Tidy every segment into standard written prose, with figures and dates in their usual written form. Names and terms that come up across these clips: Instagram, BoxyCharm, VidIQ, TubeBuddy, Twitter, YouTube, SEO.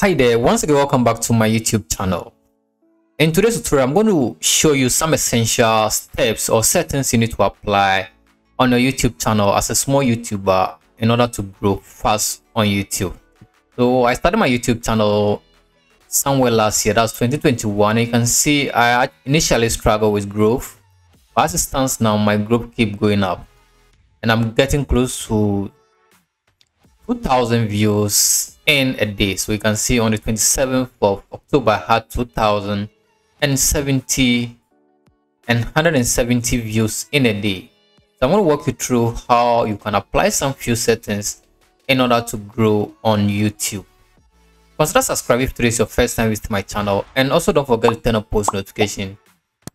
Hi there, once again, welcome back to my YouTube channel. In today's tutorial, I'm going to show you some essential steps or settings you need to apply on your YouTube channel as a small YouTuber in order to grow fast on YouTube. So I started my YouTube channel somewhere last year, that's 2021. You can see I initially struggled with growth, but as it stands now, my growth keeps going up and I'm getting close to 2,000 views in a day. So you can see on the 27th of October I had 170 views in a day. So I'm going to walk you through how you can apply some few settings in order to grow on YouTube. Consider subscribing if today is your first time visiting my channel, and also don't forget to turn on post notification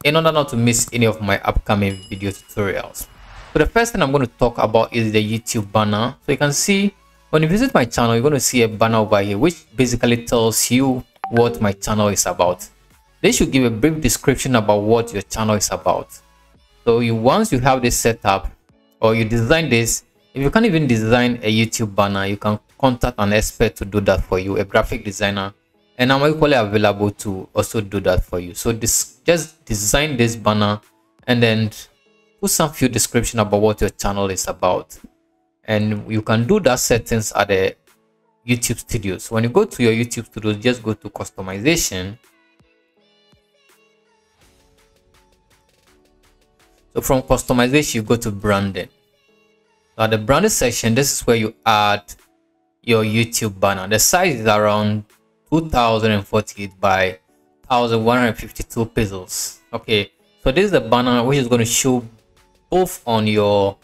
in order not to miss any of my upcoming video tutorials. So the first thing I'm going to talk about is the YouTube banner. So you can see when you visit my channel, you're going to see a banner over here, which basically tells you what my channel is about. They should give a brief description about what your channel is about. So once you have this set up or you design this, if you can't even design a YouTube banner, you can contact an expert to do that for you, a graphic designer, and I'm equally available to also do that for you. So just design this banner and then put some few description about what your channel is about. And you can do that settings at the YouTube Studios. When you go to your YouTube Studios, just go to customization. So from customization, you go to branding. Now the branding section, this is where you add your YouTube banner. The size is around 2048 by 1152 pixels. Okay, so this is the banner which is going to show both on your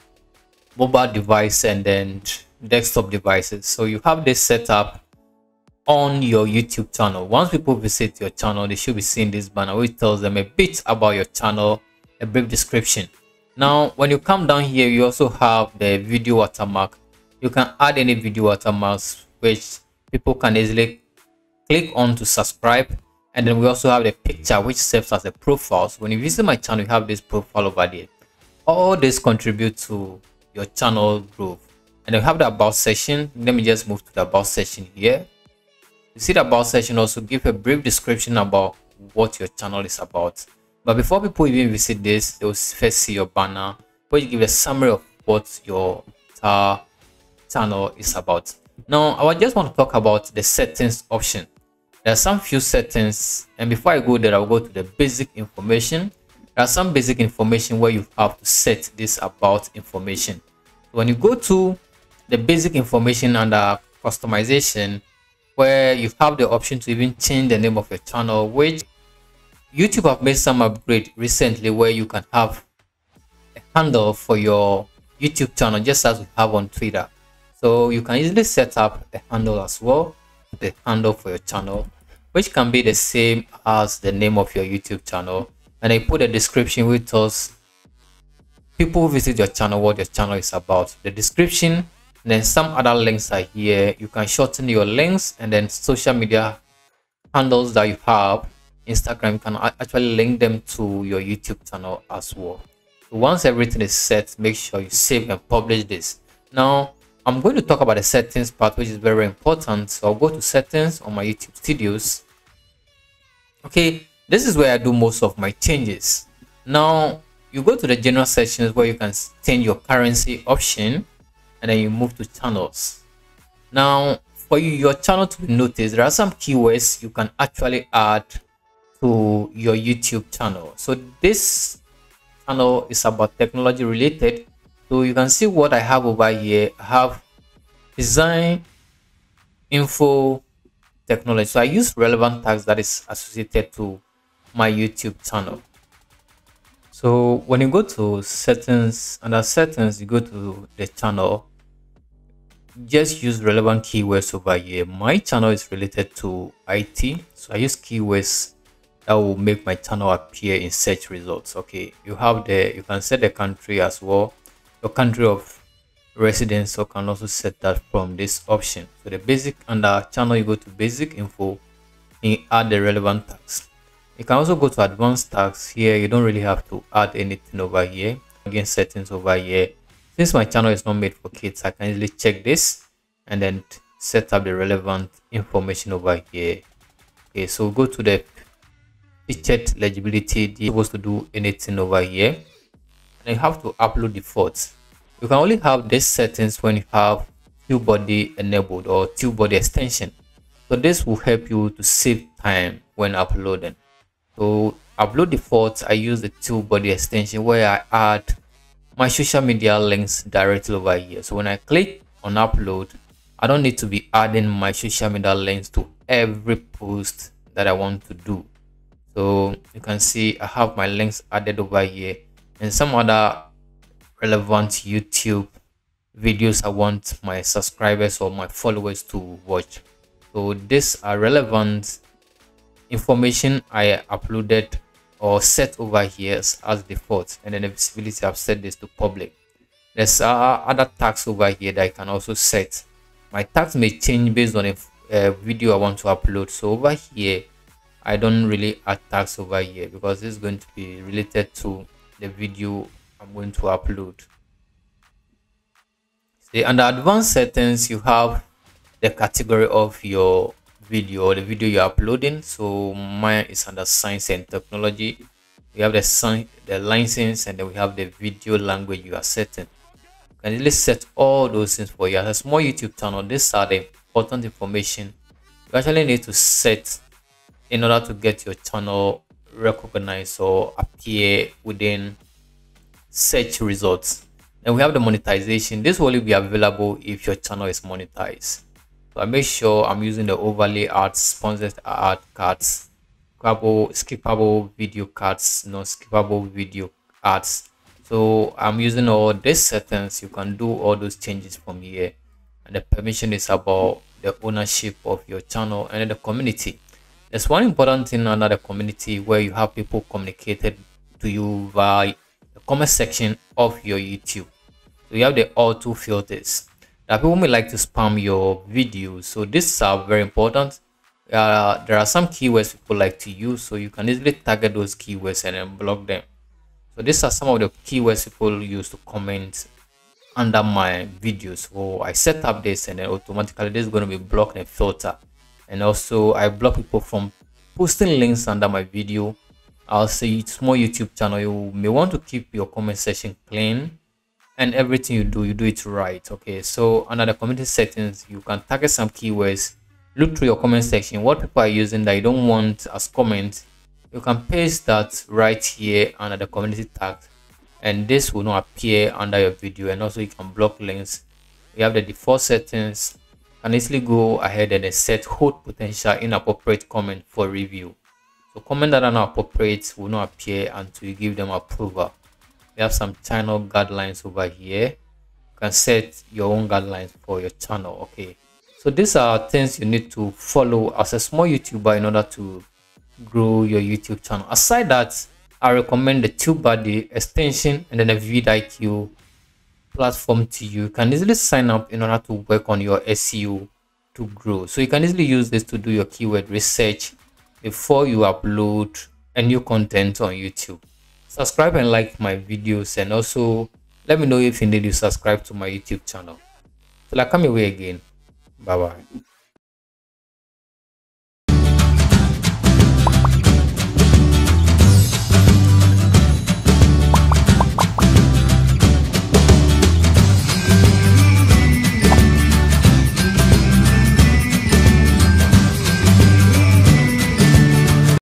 mobile device and then desktop devices. So you have this set up on your YouTube channel. Once people visit your channel, they should be seeing this banner which tells them a bit about your channel, a brief description. Now when you come down here, you also have the video watermark. You can add any video watermarks which people can easily click on to subscribe. And then we also have the picture which serves as a profile. So when you visit my channel, you have this profile over there. All this contributes to your channel growth. And you have the about section. Let me just move to the about section here. You see the about section also give a brief description about what your channel is about. But before people even visit this, they will first see your banner, which give a summary of what your channel is about. Now I just want to talk about the settings option. There are some few settings, and before I go there, I'll go to the basic information. There are some basic information where you have to set this about information. When you go to the basic information under customization, where you have the option to even change the name of your channel, which YouTube have made some upgrade recently where you can have a handle for your YouTube channel just as we have on Twitter. So you can easily set up a handle as well, the handle for your channel, which can be the same as the name of your YouTube channel. And I put a description which tells people who visit your channel what your channel is about. The description, and then some other links are here. You can shorten your links, and then social media handles that you have. Instagram can actually link them to your YouTube channel as well. So once everything is set, make sure you save and publish this. Now I'm going to talk about the settings part, which is very important. So I'll go to settings on my YouTube Studios. Okay. This is where I do most of my changes. Now you go to the general sections where you can change your currency option, and then you move to channels. Now for your channel to be noticed, there are some keywords you can actually add to your YouTube channel. So this channel is about technology related. So you can see what I have over here. I have design, info, technology. So I use relevant tags that is associated to my YouTube channel. So when you go to settings, under settings, you go to the channel, just use relevant keywords over here. My channel is related to IT, so I use keywords that will make my channel appear in search results. Okay, you can set the country as well, your country of residence, so can also set that from this option. So the basic, under channel, you go to basic info and you add the relevant tags. You can also go to advanced tags. Here you don't really have to add anything over here. Again, settings over here. Since my channel is not made for kids, I can easily check this and then set up the relevant information over here. Okay, so we'll go to the featured legibility. You're supposed to do anything over here, and you have to upload defaults. You can only have these settings when you have TubeBuddy enabled or TubeBuddy extension. So this will help you to save time when uploading. So upload defaults, I use the TubeBuddy extension where I add my social media links directly over here. So when I click on upload, I don't need to be adding my social media links to every post that I want to do. So you can see I have my links added over here and some other relevant YouTube videos I want my subscribers or my followers to watch. So these are relevant information I uploaded or set over here as default, and then the visibility I've set this to public. There's other tags over here that I can also set. My tags may change based on a video I want to upload. So over here I don't really add tags over here because this is going to be related to the video I'm going to upload. See, under advanced settings you have the category of your video or the video you're uploading. So mine is under science and technology. We have the license, and then we have the video language you are setting. You can really set all those things for you. As a small YouTube channel, these are the important information you actually need to set in order to get your channel recognized or appear within search results. And we have the monetization. This will only be available if your channel is monetized. So I make sure I'm using the overlay ads, sponsored ad cards, skippable video cards, non-skippable video ads. So I'm using all these settings. You can do all those changes from here. And the permission is about the ownership of your channel and the community. There's one important thing under the community where you have people communicated to you via the comment section of your YouTube. So you have the auto filters. Now, people may like to spam your videos, so these are very important. There are some keywords people like to use, so you can easily target those keywords and then block them. So these are some of the keywords people use to comment under my videos. So I set up this, and then automatically this is going to be blocked and filtered. And also I block people from posting links under my video. I'll say it's a small YouTube channel, you may want to keep your comment section clean. And everything you do it right. Okay, so under the community settings, you can target some keywords, look through your comment section, what people are using that you don't want as comments. You can paste that right here under the community tag, and this will not appear under your video. And also you can block links. You have the default settings. You can easily go ahead and set hold potential inappropriate comment for review. So comments that are not appropriate will not appear until you give them approval. We have some channel guidelines over here. You can set your own guidelines for your channel. Okay, so these are things you need to follow as a small YouTuber in order to grow your YouTube channel. Aside that, I recommend the TubeBuddy extension and then the VidIQ platform to you. You can easily sign up in order to work on your SEO to grow. So you can easily use this to do your keyword research before you upload a new content on YouTube. Subscribe and like my videos, and also let me know if you need to subscribe to my YouTube channel. Till I come your way again, bye bye.